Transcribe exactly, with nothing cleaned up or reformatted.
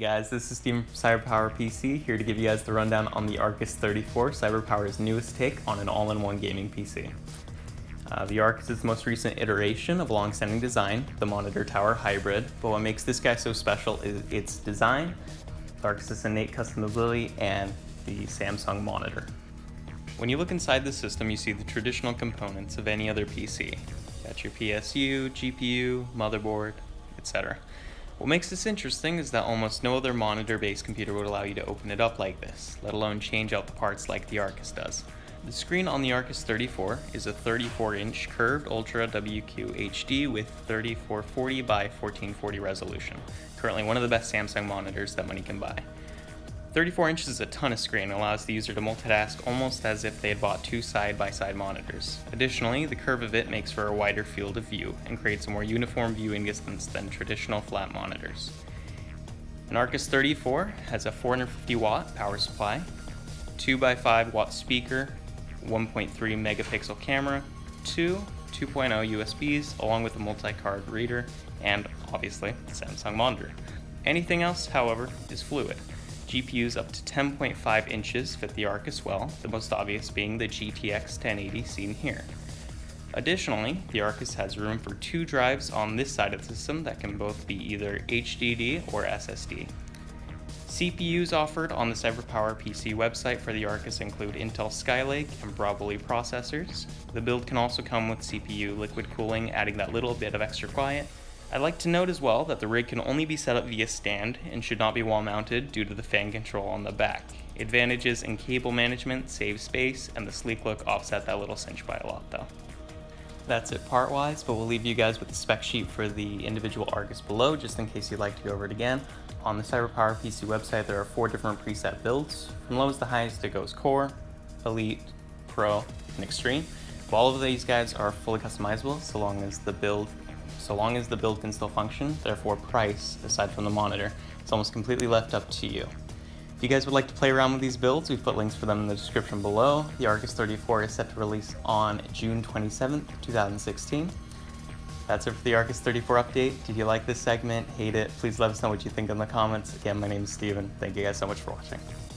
guys, this is Steven from CyberPowerPC, here to give you guys the rundown on the Arcus thirty-four, CyberPower's newest take on an all-in-one gaming P C. Uh, the Arcus is the most recent iteration of a long-standing design, the Monitor Tower Hybrid, but what makes this guy so special is its design, the Arcus's innate customizability, and the Samsung monitor. When you look inside the system, you see the traditional components of any other P C. Got your P S U, G P U, motherboard, et cetera. What makes this interesting is that almost no other monitor-based computer would allow you to open it up like this, let alone change out the parts like the Arcus does. The screen on the Arcus thirty-four is a thirty-four inch curved Ultra W Q H D with thirty-four forty by fourteen forty resolution, currently one of the best Samsung monitors that money can buy. thirty-four inches is a ton of screen and allows the user to multitask almost as if they had bought two side-by-side monitors. Additionally, the curve of it makes for a wider field of view and creates a more uniform viewing distance than traditional flat monitors. An Arcus thirty-four has a four hundred fifty watt power supply, two by five watt speaker, one point three megapixel camera, two two point oh U S Bs, along with a multi-card reader, and obviously the Samsung monitor. Anything else, however, is fluid. G P Us up to ten point five inches fit the Arcus well, the most obvious being the G T X ten eighty seen here. Additionally, the Arcus has room for two drives on this side of the system that can both be either H D D or S S D. C P Us offered on the CyberPowerPC website for the Arcus include Intel Skylake and Broadwell processors. The build can also come with C P U liquid cooling, adding that little bit of extra quiet. I'd like to note as well that the rig can only be set up via stand and should not be wall mounted due to the fan control on the back. Advantages in cable management, save space, and the sleek look offset that little cinch by a lot though. That's it part wise, but we'll leave you guys with the spec sheet for the individual Arcus below just in case you'd like to go over it again. On the CyberPowerPC website there are four different preset builds. From lowest to highest it goes Core, Elite, Pro, and Extreme. But all of these guys are fully customizable so long as the build So long as the build can still function, therefore price, aside from the monitor, is almost completely left up to you. If you guys would like to play around with these builds, we've put links for them in the description below. The Arcus thirty-four is set to release on June twenty-seventh, two thousand sixteen. That's it for the Arcus thirty-four update. Did you like this segment? Hate it? Please let us know what you think in the comments. Again, my name is Steven. Thank you guys so much for watching.